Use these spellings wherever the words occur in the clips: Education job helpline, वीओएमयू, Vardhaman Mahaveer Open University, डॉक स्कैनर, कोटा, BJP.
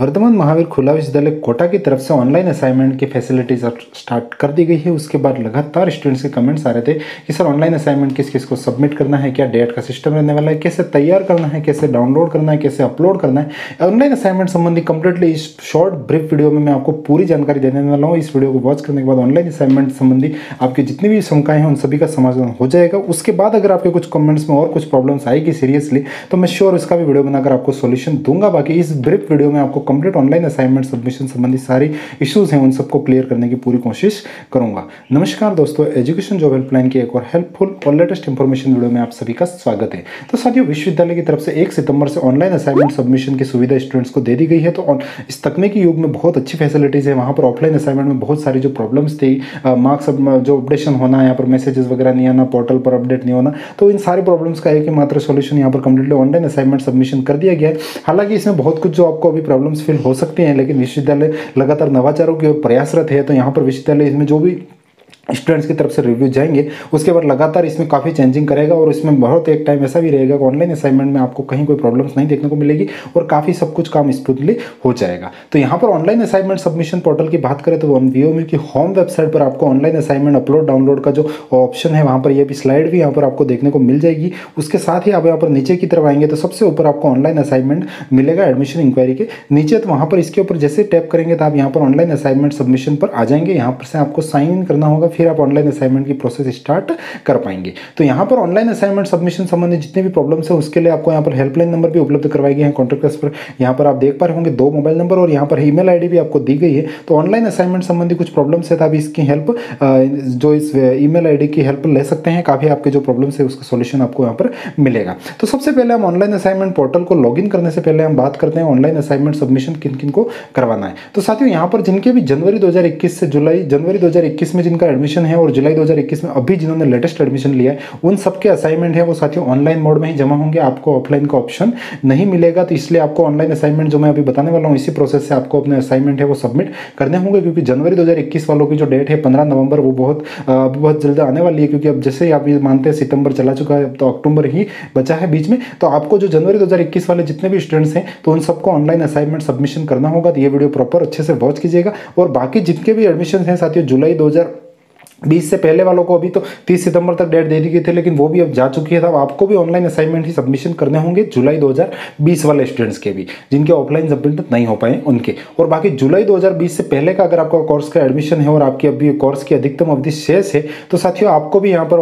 वर्धमान महावीर खुला विश्वविद्यालय कोटा की तरफ से ऑनलाइन असाइनमेंट की फैसिलिटीज स्टार्ट कर दी गई है। उसके बाद लगातार स्टूडेंट्स के कमेंट्स आ रहे थे कि सर ऑनलाइन असाइनमेंट किस किस को सबमिट करना है, क्या डेट का सिस्टम रहने वाला है, कैसे तैयार करना है, कैसे डाउनलोड करना है, कैसे अपलोड करना है। ऑनलाइन असाइनमेंट संबंधी कंप्लीटली इस शॉर्ट ब्रीफ वीडियो में मैं आपको पूरी जानकारी देने वाला हूँ। इस वीडियो को वॉच करने के बाद ऑनलाइन असाइनमेंट संबंधी आपकी जितनी भी शंकाएं हैं उन सभी का समाधान हो जाएगा। उसके बाद अगर आपके कुछ कमेंट्स में और कुछ प्रॉब्लम्स आएगी सीरियसली तो मैं श्योर उसका भी वीडियो बनाकर आपको सोल्यूशन दूंगा। बाकी इस ब्रीफ वीडियो में आपको कंप्लीट ऑनलाइन असाइनमेंट सबमिशन संबंधी सारी इश्यूज हैं उन सबको क्लियर करने की पूरी कोशिश करूंगा। नमस्कार दोस्तों, एजुकेशन जॉब हेल्पलाइन की एक और हेल्पफुल और लेटेस्ट इंफॉर्मेशन वीडियो में आप सभी का स्वागत है। तो साथियों, विश्वविद्यालय की तरफ से 1 सितंबर से ऑनलाइन असाइनमेंट सबमिशन की सुविधा स्टूडेंट्स को दे दी गई है। तो इस तकनीकी युग में बहुत अच्छी फैसिलिटीज है। वहाँ पर ऑफलाइन असाइनमेंट में बहुत सारी जो प्रॉब्लम्स थी, मार्क्स जो अपडेशन होना, यहाँ पर मैसेजेस वगैरह नहीं आना, पोर्टल पर अपडेट नहीं होना, तो इन सारी प्रॉब्लम्स का एक ही मात्र सोल्यूशन यहाँ पर कंप्लीटली ऑनलाइन असाइनमेंट सबमिशन कर दिया गया है। हालांकि इसमें बहुत कुछ जो आपको अभी प्रॉब्लम्स फील हो सकती हैं, लेकिन विश्वविद्यालय लगातार नवाचारों की ओर प्रयासरत है। तो यहाँ पर विश्वविद्यालय इसमें जो भी स्टूडेंट्स की तरफ से रिव्यू जाएंगे उसके बाद लगातार इसमें काफ़ी चेंजिंग करेगा। और इसमें बहुत एक टाइम ऐसा भी रहेगा कि ऑनलाइन असाइनमेंट में आपको कहीं कोई प्रॉब्लम्स नहीं देखने को मिलेगी और काफ़ी सब कुछ काम स्मूथली हो जाएगा। तो यहाँ पर ऑनलाइन असाइनमेंट सबमिशन पोर्टल की बात करें तो वीओएमयू की होम वेबसाइट पर आपको ऑनलाइन असाइनमेंट अपलोड डाउनलोड का जो ऑप्शन है वहाँ पर यह भी स्लाइड भी यहाँ पर आपको देखने को मिल जाएगी। उसके साथ ही आप यहाँ पर नीचे की तरफ आएंगे तो सबसे ऊपर आपको ऑनलाइन असाइनमेंट मिलेगा एडमिशन इंक्वायरी के नीचे। तो वहाँ पर इसके ऊपर जैसे टैप करेंगे तो आप यहाँ पर ऑनलाइन असाइनमेंट सबमिशन पर आ जाएंगे। यहाँ पर से आपको साइन इन करना होगा, फिर आप ऑनलाइन असाइनमेंट की प्रोसेस स्टार्ट कर पाएंगे। तो यहाँ पर ऑनलाइन असाइनमेंट सबमिशन संबंधित जितने भी प्रॉब्लम्स हैं उसके लिए आपको यहाँ पर हेल्पलाइन नंबर भी उपलब्ध करवाई गई है। कॉन्टैक्ट पर यहाँ पर आप देख पा रहे होंगे 2 मोबाइल नंबर और यहाँ पर ईमेल आईडी भी आपको दी गई है। तो ऑनलाइन असाइनमेंट संबंधी कुछ प्रॉब्लम्स है तो आप इसकी हेल्प जो इस ईमेल आईडी की हेल्प ले सकते हैं। काफ़ी आपके जो प्रॉब्लम्स है उसका सोल्यूशन आपको यहाँ पर मिलेगा। तो सबसे पहले हम ऑनलाइन असाइनमेंट पोर्टल को लॉग इन करने से पहले हम बात करते हैं ऑनलाइन असाइनमेंट सबमिशन किन किन को करवाना है। तो साथियों, यहाँ पर जिनके भी जनवरी 2021 से जनवरी 2021 में जिनका एडमिशन है और जुलाई 2021 में अभी जिन्होंने लेटेस्ट एडमिशन लिया है उन सबके असाइनमेंट है वो साथियों ऑनलाइन मोड में ही जमा होंगे। आपको ऑफलाइन का ऑप्शन नहीं मिलेगा। तो इसलिए आपको ऑनलाइन असाइनमेंट जो मैं अभी बताने वाला हूँ इसी प्रोसेस से आपको अपने असाइनमेंट है वो सबमिट करने होंगे। क्योंकि जनवरी 2021 वालों की जो डेट है 15 नवंबर वो बहुत जल्द आने वाली है। क्योंकि अब जैसे ही आप ये मानते हैं सितंबर चला चुका है, अब तो अक्टूबर ही बचा है बीच में। तो आपको जो जनवरी 2021 वाले जितने भी स्टूडेंट्स हैं तो उन सबको ऑनलाइन असाइनमेंट सबमिशन करना होगा। तो ये वीडियो प्रॉपर अच्छे से वॉच कीजिएगा। और बाकी जितने भी एडमिशन हैं साथियों जुलाई 2020 से पहले वालों को अभी तो 30 सितंबर तक डेट दे दी गई थी, लेकिन वो भी अब जा चुकी है। तो आपको भी ऑनलाइन असाइनमेंट ही सबमिशन करने होंगे जुलाई 2020 वाले स्टूडेंट्स के भी, जिनके ऑफलाइन सबमिट नहीं हो पाए उनके। और बाकी जुलाई 2020 से पहले का अगर आपका कोर्स का एडमिशन है और आपकी अभी कोर्स की अधिकतम अवधि शेष है तो साथियों आपको भी यहाँ पर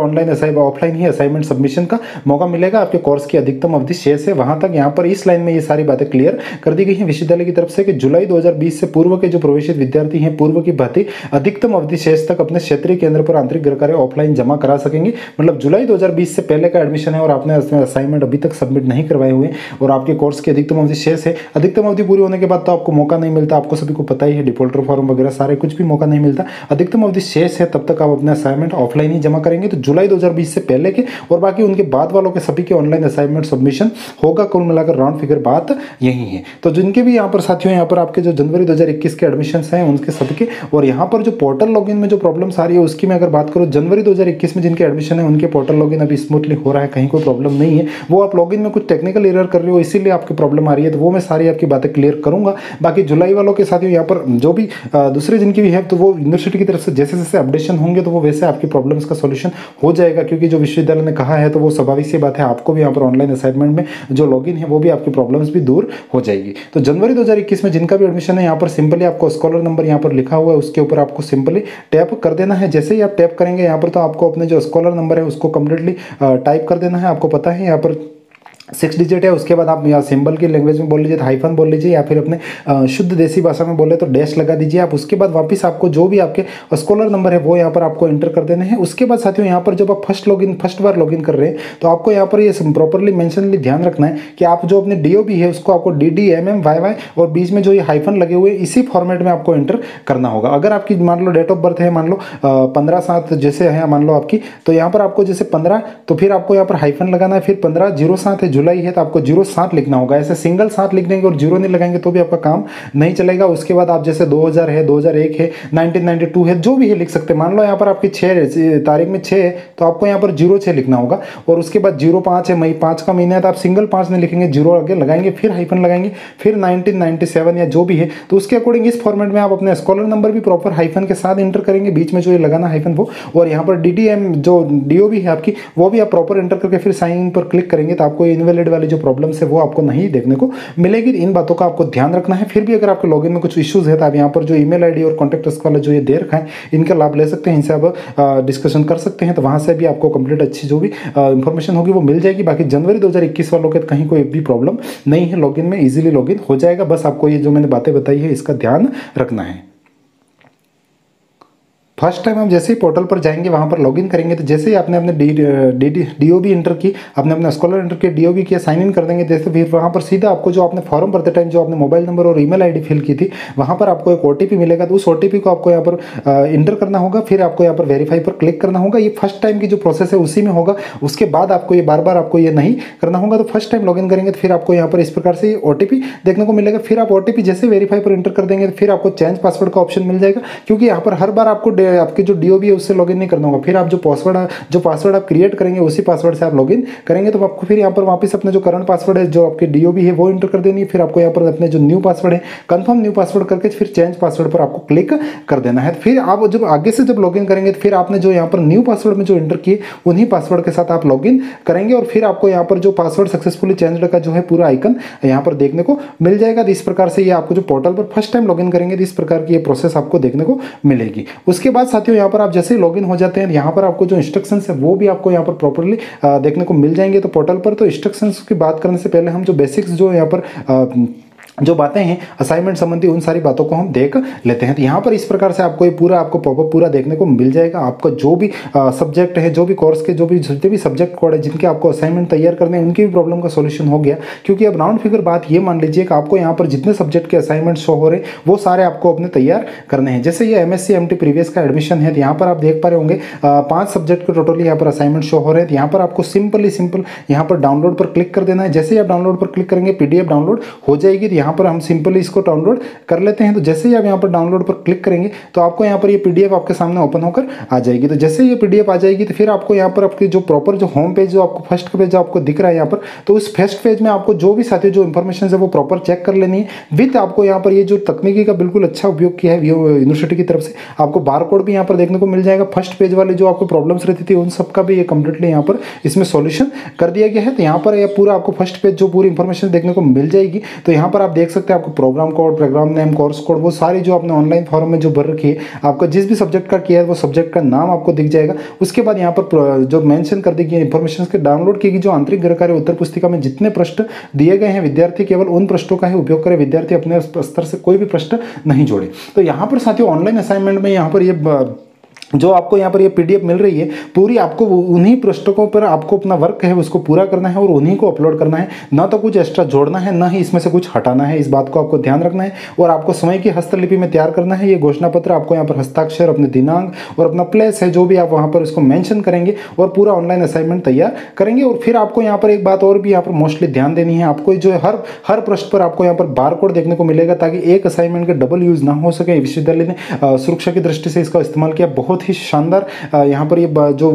ऑफलाइन ही असाइनमेंट सबमिशन का मौका मिलेगा। आपके कोर्स की अधिकतम अवधि शेष है वहाँ तक। यहाँ पर इस लाइन में ये सारी बातें क्लियर कर दी गई हैं विश्वविद्यालय की तरफ से कि जुलाई 2020 से पूर्व के जो प्रवेशित विद्यार्थी हैं पूर्व की भांति अधिकतम अवधि शेष तक अपने क्षेत्रीय केंद्र पर आंतरिक गृह कार्य ऑफलाइन जमा करा सकेंगे। मतलब जुलाई 2020 से पहले का एडमिशन है और आपने असाइनमेंट अभी तक सबमिट नहीं करवाए हुए और आपके कोर्स की अधिकतम अवधि शेष है, अधिकतम अवधि पूरी होने के बाद तो आपको मौका नहीं मिलता। आपको सभी को पता ही है, डिफॉल्टर फॉर्म वगैरह सारे कुछ भी मौका नहीं मिलता। अधिकतम अवधि शेष है तब तक आप अपने असाइनमेंट ऑफलाइन ही जमा करेंगे। तो जुलाई 2020 से पहले के और बाकी उनके बाद वालों के सभी के ऑनलाइन असाइनमेंट सबमिशन होगा। कुल मिलाकर राउंड फिगर बात यही है। तो जिनके भी यहाँ पर साथियों यहाँ पर आपके जो जनवरी 2021 के एडमिशन हैं उनके सबके और यहाँ पर जो पोर्टल लॉगिन में जो प्रॉब्लम्स आ रही है उसकी मैं अगर बात करूं जनवरी 2021 में जिनके एडमिशन है उनके पोर्टल लॉगिन अभी स्मूथली हो रहा है, कहीं कोई प्रॉब्लम नहीं है। वो आप लॉगिन में कुछ टेक्निकल एरर कर रहे हो इसीलिए आपकी प्रॉब्लम आ रही है। तो वो मैं सारी आपकी बातें क्लियर करूंगा। बाकी जुलाई वालों के साथियों यहाँ पर जो भी दूसरे जिनकी भी है तो वो यूनिवर्सिटी की तरफ से जैसे जैसे अपडेशन होंगे तो वो वैसे आपकी प्रॉब्लम्स का सोल्यूशन हो जाएगा। क्योंकि जो विश्वविद्यालय ने कहा है तो वो स्वाभाविक सी बात है, आपको भी यहाँ पर ऑनलाइन असाइनमेंट में जो लॉगिन है वो भी आपकी प्रॉब्लम्स भी दूर हो जाएगी। तो जनवरी 2021 में जिनका भी एडमिशन है यहाँ पर सिंपली आपको स्कॉलर नंबर यहाँ पर लिखा हुआ है उसके ऊपर आपको सिंपली टैप कर देना है। जैसे ही आप टैप करेंगे यहाँ पर तो आपको अपने जो स्कॉलर नंबर है उसको कंप्लीटली टाइप कर देना है। आपको पता है यहाँ पर 6 डिजिट है, उसके बाद आप यहाँ सिंबल की लैंग्वेज में बोल लीजिए, हाइफन बोल लीजिए या फिर अपने शुद्ध देसी भाषा में बोले तो डैश लगा दीजिए आप। उसके बाद वापस आपको जो भी आपके स्कॉलर नंबर है वो यहाँ पर आपको एंटर कर देने हैं। उसके बाद साथियों यहाँ पर जब आप फर्स्ट बार लॉगिन कर रहे हैं तो आपको यहाँ पर ये प्रॉपरली मेंशनली ध्यान रखना है कि आप जो अपने DOB है उसको आपको DDMMYY और बीच में जो ये हाइफन लगे हुए इसी फॉर्मेट में आपको एंटर करना होगा। अगर आपकी मान लो डेट ऑफ बर्थ है मान लो 15/7 जैसे है मान लो आपकी, तो यहाँ पर आपको जैसे 15 तो फिर आपको यहाँ पर हाइफन लगाना है, फिर 15/07 है जुलाई है तो आपको 07 लिखना होगा। ऐसे सिंगल 7 लिख देंगे और 0 नहीं लगाएंगे तो भी आपका काम नहीं चलेगा। उसके बाद आप जैसे 2000 है, 2001 है, 1992 है, जो भी है लिख सकते हैं। मान लो यहाँ पर आपकी 6 तारीख में 6 है तो आपको यहाँ पर 06 लिखना होगा। और उसके बाद 05 है, मई 5 का महीना है तो आप सिंगल 5 नहीं लिखेंगे, 0 आगे लगाएंगे, फिर हाइफन लगाएंगे, फिर 1997 या जो भी है तो उसके अकॉर्डिंग इस फॉर्मेट में आप अपने स्कॉलर नंबर भी प्रॉपर हाइफन के साथ एंटर करेंगे, बीच में जो ये लगाना हाइफन वो, और यहाँ पर DDM जो DO भी है आपकी वो भी आप प्रॉपर एंटर करके फिर साइन इन पर क्लिक करेंगे तो आपको इनवैलिड वाली जो प्रॉब्लम्स है वो आपको नहीं देखने को मिलेगी। इन बातों का आपको ध्यान रखना है। फिर भी अगर आपके लॉगिन में कुछ इश्यूज है तो आप यहाँ पर जो ईमेल आईडी और कॉन्टैक्ट वाला जो ये दे रखा है इनका लाभ ले सकते हैं, इनसे आप डिस्कशन कर सकते हैं तो वहाँ से भी आपको कंप्लीट अच्छी जो भी इंफॉर्मेशन होगी वो मिल जाएगी। बाकी जनवरी 2021 वालों के कहीं कोई भी प्रॉब्लम नहीं है, लॉगिन में इजीली लॉगिन हो जाएगा। बस आपको ये जो मैंने बातें बताई है इसका ध्यान रखना है। फर्स्ट टाइम आप जैसे ही पोर्टल पर जाएंगे वहाँ पर लॉगिन करेंगे तो जैसे ही आपने अपने DOB इंटर की, आपने अपना स्कॉलर इंटर किया, DOB किया, साइन इन कर देंगे जैसे, फिर वहाँ पर सीधा आपको जो आपने फॉर्म भरते टाइम जो आपने मोबाइल नंबर और ईमेल आईडी फिल की थी वहाँ पर आपको एक OTP मिलेगा तो उस OTP को आपको यहाँ पर इंटर करना होगा। फिर आपको यहाँ पर वेरीफाई पर क्लिक करना होगा। ये फर्स्ट टाइम की जो प्रोसेस है उसी में होगा। उसके बाद आपको ये बार बार आपको ये नहीं करना होगा। तो फर्स्ट टाइम लॉगिन करेंगे तो फिर आपको यहाँ पर इस प्रकार से OTP देखने को मिलेगा। फिर आप OTP जैसे वेरीफाई पर इंटर कर देंगे तो फिर आपको चेंज पासवर्ड का ऑप्शन मिल जाएगा, क्योंकि यहाँ पर हर बार आपको आपके जो DOB है उससे लॉगिन नहीं करना होगा। फिर आप जो पासवर्ड आप क्रिएट करेंगे उसी पासवर्ड से आप लॉगिन करेंगे। तो आपको फिर यहाँ पर वापस अपना जो करंट पासवर्ड है जो आपके DOB है वो इंटर कर देनी है। फिर आपको यहाँ पर अपने जो न्यू पासवर्ड है कंफर्म न्यू पासवर्ड करके फिर चेंज पासवर्ड पर आपको क्लिक कर देना है। फिर आप जब आगे से जब लॉगिन करेंगे तो फिर आपने जो यहाँ पर न्यू पासवर्ड में जो इंटर किए उन्हीं पासवर्ड के साथ आप लॉगिन करेंगे और फिर आपको यहाँ पर जो पासवर्ड सक्सेसफुली चेंज का जो है पूरा आइकन यहाँ पर देखने को मिल जाएगा। इस प्रकार से ये आपको जो पोर्टल पर फर्स्ट टाइम लॉगिन करेंगे इस प्रकार की प्रोसेस आपको देखने को मिलेगी। उसके बाद साथियों यहाँ पर आप जैसे ही लॉगिन हो जाते हैं यहाँ पर आपको जो इंस्ट्रक्शंस है वो भी आपको यहाँ पर प्रॉपर्ली देखने को मिल जाएंगे तो पोर्टल पर। तो इंस्ट्रक्शंस की बात करने से पहले हम जो बेसिक्स जो यहाँ पर जो बातें हैं असाइनमेंट संबंधी उन सारी बातों को हम देख लेते हैं। तो यहाँ पर इस प्रकार से आपको ये पूरा आपको पॉपअप पूरा देखने को मिल जाएगा। आपका जो भी सब्जेक्ट है, जो भी कोर्स के जितने भी सब्जेक्ट कोड है, जिनके आपको असाइनमेंट तैयार करने हैं, उनकी भी प्रॉब्लम का सॉल्यूशन हो गया। क्योंकि अब राउंड फिगर बात ये मान लीजिए कि आपको यहाँ पर जितने सब्जेक्ट के असाइनमेंट शो हो रहे हैं वो सारे आपको अपने तैयार करने हैं। जैसे ये MSc MT प्रीवियस का एडमिशन है तो यहाँ पर आप देख पा रहे होंगे 5 सब्जेक्ट के टोटली यहाँ पर असाइनमेंट शो हो रहे हैं। तो यहाँ पर आपको सिंपल यहाँ पर डाउनलोड पर क्लिक कर देना है। जैसे ही आप डाउनलोड पर क्लिक करेंगे PDF डाउनलोड हो जाएगी। यहाँ पर हम सिंपली इसको डाउनलोड कर लेते हैं। तो जैसे ही आप यहाँ पर डाउनलोड पर क्लिक करेंगे तो आपको यहाँ पर ये PDF आपके सामने ओपन होकर आ जाएगी। तो जैसे ये PDF आ जाएगी तो फिर आपको यहाँ पर आपकी जो प्रॉपर जो होम पेज जो आपको फर्स्ट पेज आपको दिख रहा है यहाँ पर, तो उस फर्स्ट पेज में आपको जो भी साथियों जो इन्फॉर्मेशन है वो प्रॉपर चेक कर लेनी है। विथ आपको यहाँ पर ये जो तकनीकी का बिल्कुल अच्छा उपयोग किया है यूनिवर्सिटी की तरफ से, आपको बारकोड भी यहाँ पर देखने को मिल जाएगा। फर्स्ट पेज वाले जो आपको प्रॉब्लम्स रहती थी उन सबका भी ये कंप्लीटली यहाँ पर इसमें सॉल्यूशन कर दिया गया है। तो यहाँ पर यह पूरा आपको फर्स्ट पेज जो पूरी इंफॉर्मेशन देखने को मिल जाएगी। तो यहाँ पर आप देख सकते हैं आपको programme code, programme name, course code, वो सारी जो आपने ऑनलाइन फॉर्म में जो भर रखी है, आपका जिस भी सब्जेक्ट का किया है वो सब्जेक्ट का नाम आपको दिख जाएगा। उसके बाद यहाँ पर जो मेंशन कर दी गई इन्फॉर्मेशन के डाउनलोड की गई जो आंतरिक गृह कार्य उत्तर पुस्तिका में जितने प्रश्न दिए गए हैं विद्यार्थी केवल उन प्रश्नों का ही उपयोग करें। विद्यार्थी अपने स्तर से कोई भी प्रश्न नहीं जोड़े। तो यहाँ पर साथियों ऑनलाइन असाइनमेंट में यहाँ पर ये जो आपको यहाँ पर ये PDF मिल रही है पूरी, आपको उन्हीं पुस्तकों पर आपको अपना वर्क है उसको पूरा करना है और उन्हीं को अपलोड करना है। ना तो कुछ एक्स्ट्रा जोड़ना है, ना ही इसमें से कुछ हटाना है। इस बात को आपको ध्यान रखना है। और आपको स्वयं की हस्तलिपि में तैयार करना है। ये घोषणा पत्र आपको यहाँ पर हस्ताक्षर, अपने दिनांक और अपना प्लेस है जो भी आप वहाँ पर उसको मैंशन करेंगे और पूरा ऑनलाइन असाइनमेंट तैयार करेंगे। और फिर आपको यहाँ पर एक बात और भी यहाँ पर मोस्टली ध्यान देनी है। आपको जो हर पृष्ठ पर आपको यहाँ पर बारकोड देखने को मिलेगा ताकि एक असाइनमेंट का डबल यूज़ ना हो सके। विश्वविद्यालय ने सुरक्षा की दृष्टि से इसका इस्तेमाल किया, बहुत ही शानदार यहाँ पर ये जो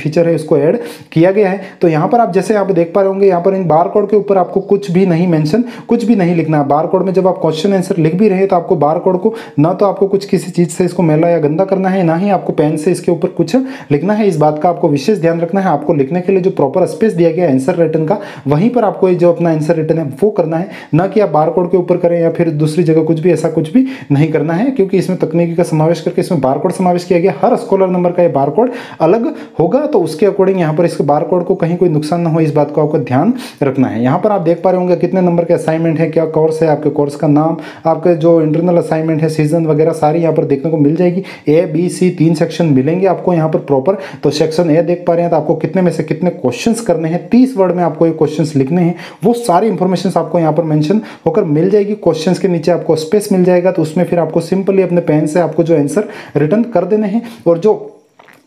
फीचर है इसको ऐड किया गया है। तो यहाँ पर आप जैसे आप देख पा रहे होंगे यहाँ पर इन बारकोड के ऊपर आपको कुछ भी नहीं मेंशन, कुछ भी नहीं लिखना। बारकोड में जब आप क्वेश्चन आंसर लिख भी रहे तो आपको बारकोड को ना तो आपको कुछ किसी चीज़ से इसको मैला या गंदा करना है, ना ही आपको पेन से इसके ऊपर कुछ लिखना है। इस बात का आपको विशेष ध्यान रखना है। आपको लिखने के लिए जो प्रॉपर स्पेस दिया गया आंसर रिटर्न का, वहीं पर आपको जो अपना आंसर रिटर्न है वो करना है, ना कि आप बारकोड के ऊपर करें या फिर दूसरी जगह कुछ भी, ऐसा कुछ भी नहीं करना है। क्योंकि इसमें तकनीकी का समावेश करके इसमें बारकोड समावेश किया गया। हर स्कॉलर नंबर का ये बारकोड अलग होगा तो उसके अकॉर्डिंग यहाँ पर इसके बारकोड को कहीं कोई नुकसान ना हो, इस बात को आपको ध्यान रखना है। यहाँ पर आप देख पा रहे होंगे कितने नंबर के असाइनमेंट है, क्या कोर्स है, आपके कोर्स का नाम, आपके जो इंटरनल असाइनमेंट है, सीजन वगैरह सारी यहाँ पर देखने को मिल जाएगी। A, B, C 3 सेक्शन मिलेंगे आपको यहाँ पर प्रॉपर। तो सेक्शन A देख पा रहे हैं तो आपको कितने में से कितने क्वेश्चन करने हैं, 30 वर्ड में आपको ये क्वेश्चन लिखने हैं, वो सारी इंफॉर्मेशन आपको यहाँ पर मैंशन होकर मिल जाएगी। क्वेश्चन के नीचे आपको स्पेस मिल जाएगा तो उसमें फिर आपको सिंपली अपने पेन से आपको जो आंसर रिटर्न कर देने हैं। और जो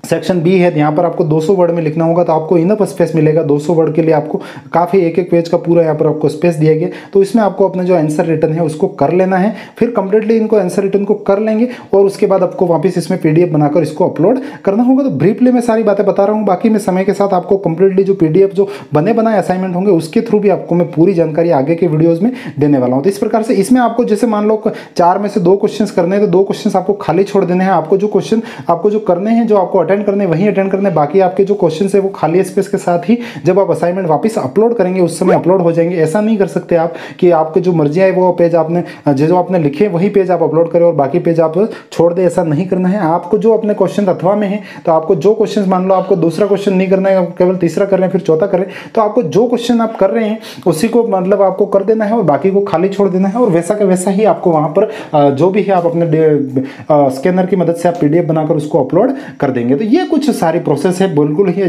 सेक्शन बी है, यहाँ पर आपको 200 वर्ड में लिखना होगा, तो आपको इनफ स्पेस मिलेगा। 200 वर्ड के लिए आपको काफ़ी एक एक पेज का पूरा यहाँ पर आपको स्पेस दिया गया, तो इसमें आपको अपना जो आंसर रिटर्न है उसको कर लेना है। फिर कंप्लीटली इनको आंसर रिटर्न को कर लेंगे और उसके बाद आपको वापस इसमें पीडीएफ बनाकर इसको अपलोड करना होगा। तो ब्रीफली मैं सारी बातें बता रहा हूँ, बाकी मैं समय के साथ आपको कंप्लीटली जो पीडीएफ जो बने बनाए असाइनमेंट होंगे उसके थ्रू भी आपको मैं पूरी जानकारी आगे के वीडियोज़ में देने वाला हूँ। तो इस प्रकार से इसमें आपको जैसे मान लो 4 में से 2 क्वेश्चन करने हैं, तो 2 क्वेश्चन आपको खाली छोड़ देने हैं। आपको जो क्वेश्चन आपको जो करने हैं, जो आपको अटेंड करने वहीं अटेंड करने, बाकी आपके जो क्वेश्चंस है वो खाली स्पेस के साथ ही जब आप असाइनमेंट वापस अपलोड करेंगे उस समय अपलोड हो जाएंगे। ऐसा नहीं कर सकते आप कि आपके जो मर्जी आए वो पेज आपने जो आपने लिखे वही पेज आप अपलोड करें और बाकी पेज आप छोड़ दें, ऐसा नहीं करना है। आपको जो अपने क्वेश्चन अथवा में है, तो आपको जो क्वेश्चन मान लो आपको दूसरा क्वेश्चन नहीं करना है, केवल तीसरा कर रहे हैं फिर चौथा कर रहे हैं, तो आपको जो क्वेश्चन आप कर रहे हैं उसी को मतलब आपको कर देना है और बाकी को खाली छोड़ देना है। और वैसा का वैसा ही आपको वहाँ पर जो भी है आप अपने स्कैनर की मदद से आप पीडीएफ बनाकर उसको अपलोड कर देंगे। तो ये कुछ सारी प्रोसेस है, बिल्कुल ही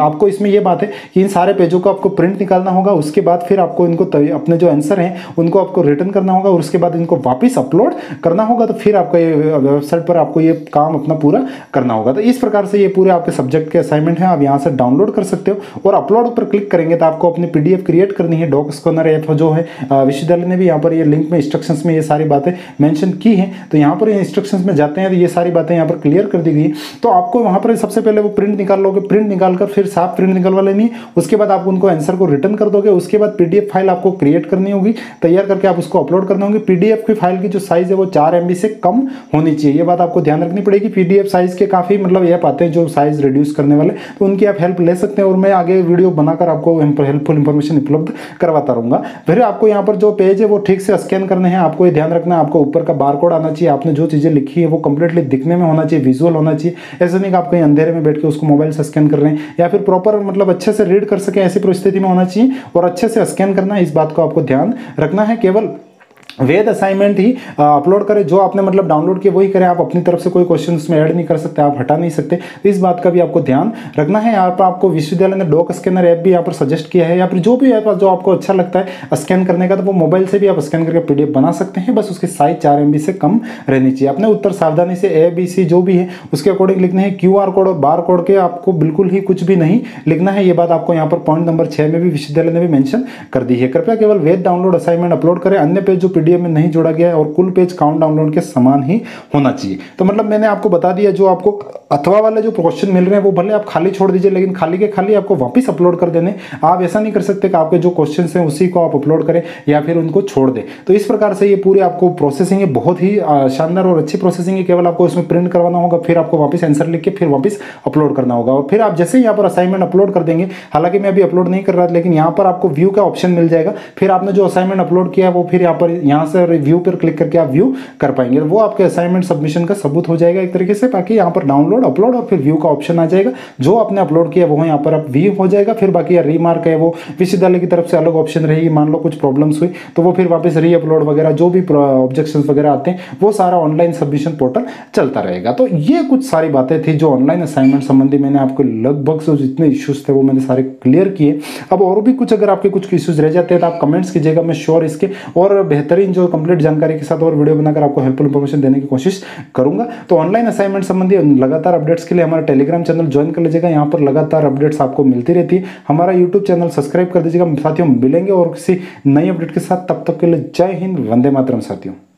आपको इसमें ये बात है कि इन सारे पेजों को आपको प्रिंट निकालना होगा, उसके बाद फिर आपको इनको अपने जो आंसर हैं उनको आपको रिटर्न करना होगा और उसके बाद इनको वापस अपलोड करना होगा। तो फिर आपको ये वेबसाइट पर आपको ये काम अपना पूरा करना होगा। तो इस प्रकार से ये पूरे आपके सब्जेक्ट के असाइनमेंट हैं, आप यहाँ से डाउनलोड कर सकते हो और अपलोड पर क्लिक करेंगे तो आपको अपनी पीडीएफ क्रिएट करनी है। डॉक स्कैनर ऐप जो है विश्वविद्यालय ने भी यहाँ पर ये लिंक में इंस्ट्रक्शंस में ये सारी बातें मेंशन की हैं, तो यहाँ पर इंस्ट्रक्शंस में जाते हैं तो ये सारी बातें यहाँ पर क्लियर कर दी गई है। तो आपको वहाँ पर सबसे पहले वो प्रिंट निकाल लोगे, प्रिंट निकाल कर फिर साफ प्रिंट निकलवा लेनी है, उसके बाद आप उनको आंसर को रिटर्न कर दोगे, उसके बाद पीडीएफ फाइल आपको क्रिएट करनी होगी, तैयार करके आप उसको अपलोड करना होगी। पीडीएफ की फाइल की जो साइज़ है वो 4 MB से कम होनी चाहिए, ये बात आपको ध्यान रखनी पड़ेगी। पीडीएफ साइज़ के काफ़ी मतलब ऐप आते हैं जो साइज़ रिड्यूस करने वाले, तो उनकी आप हेल्प ले सकते हैं और मैं आगे वीडियो बनाकर आपको हेल्पफुल इंफॉर्मेशन उपलब्ध करवाता रहूँगा। फिर आपको यहाँ पर जो पेज है वो ठीक से स्कैन करने हैं, आपको ये ध्यान रखना है आपको ऊपर का बारकोड आना चाहिए, आपने जो चीज़ें लिखी है वो कंप्लीटली दिखने में होना चाहिए, विजुअल होना चाहिए। ऐसे नहीं कि आप कहीं अंधेरे में बैठ के उसको मोबाइल से स्कैन कर रहे हैं या फिर प्रॉपर मतलब अच्छे से रीड कर सकें, ऐसी परिस्थिति में होना चाहिए और अच्छे से स्कैन करना है, इस बात को आपको ध्यान रखना है। केवल वेद असाइनमेंट ही अपलोड करें, जो आपने मतलब डाउनलोड किया वही करें, आप अपनी तरफ से कोई क्वेश्चन उसमें ऐड नहीं कर सकते, आप हटा नहीं सकते, तो इस बात का भी आपको ध्यान रखना है। यहाँ पर आपको विश्वविद्यालय ने डॉक स्कैनर ऐप भी यहाँ पर सजेस्ट किया है, या फिर जो भी ऐप जो आपको अच्छा लगता है स्कैन करने का, तो वो मोबाइल से भी आप स्कैन करके पीडीएफ बना सकते हैं, बस उसकी साइज 4 MB से कम रहनी चाहिए। अपने उत्तर सावधानी से ABC जो भी है उसके अकॉर्डिंग लिखने हैं, QR कोड और बार कोड के आपको बिल्कुल ही कुछ भी नहीं लिखना है, ये बात आपको यहाँ पर पॉइंट नंबर 6 में भी विश्वविद्यालय ने भी मैंशन कर दी है। कृपया केवल वेद डाउनलोड असाइनमेंट अपलोड करें, अन्य पेज जो पीडीएफ में नहीं जोड़ा गया है और कुल पेज काउंट डाउनलोड के समान ही होना चाहिए। तो मतलब मैंने आपको बता दिया, जो आपको अथवा वाले जो क्वेश्चन मिल रहे हैं वो भले आप खाली छोड़ दीजिए, लेकिन खाली के खाली आपको वापस अपलोड कर देने, आप ऐसा नहीं कर सकते कि आपके जो क्वेश्चन हैं उसी को आप अपलोड करें या फिर उनको छोड़ दें। तो इस प्रकार से ये पूरी आपको प्रोसेसिंग है, बहुत ही शानदार और अच्छी प्रोसेसिंग है। केवल आपको इसमें प्रिंट करवाना होगा, फिर आपको वापस आंसर लिख के फिर वापस अपलोड करना होगा और फिर आप जैसे ही यहाँ पर असाइनमेंट अपलोड कर देंगे, हालांकि मैं अभी अपलोड नहीं कर रहा, लेकिन यहाँ पर आपको व्यू का ऑप्शन मिल जाएगा, फिर आपने जो असाइनमेंट अपलोड किया वो फिर यहाँ पर यहाँ से रिव्यू पर क्लिक करके आप व्यू कर पाएंगे, वो आपके असाइनमेंट सबमिशन का सबूत हो जाएगा एक तरीके से। बाकी यहाँ पर डाउनलोड अपलोड और फिर व्यू का ऑप्शन आ जाएगा, जो आपने अपलोड किया वो यहाँ पर आप व्यू हो जाएगा। फिर बाकी रीमार्क है वो विश्वविद्यालय की तरफ से अलग ऑप्शन रहेगी, मान लो कुछ प्रॉब्लम्स हुई तो वो फिर वापस रीअपलोड वगैरह जो भी ऑब्जेक्शन वगैरह आते हैं वो सारा ऑनलाइन सबमिशन पोर्टल चलता रहेगा। तो ये कुछ सारी बातें थी जो ऑनलाइन असाइनमेंट संबंधी मैंने आपको लगभग से जितने इश्यूज थे वो मैंने सारे क्लियर किए। अब और भी कुछ अगर आपके कुछ इश्यूज रह जाते हैं तो आप कमेंट्स कीजिएगा, मैं श्योर इसके और बेहतरीन जो कंप्लीट जानकारी के साथ और वीडियो बनाकर आपको हेल्पफुल इंफॉर्मेशन देने की कोशिश करूंगा। तो ऑनलाइन असाइनमेंट संबंधी लगातार अपडेट्स के लिए हमारा टेलीग्राम चैनल ज्वाइन कर लीजिएगा, यहाँ पर लगातार अपडेट्स आपको मिलती रहती है। हमारा यूट्यूब चैनल सब्सक्राइब कर दीजिएगा। साथियों, मिलेंगे और किसी नई अपडेट के साथ, तब तक के लिए जय हिंद, वंदे मातरम साथियों।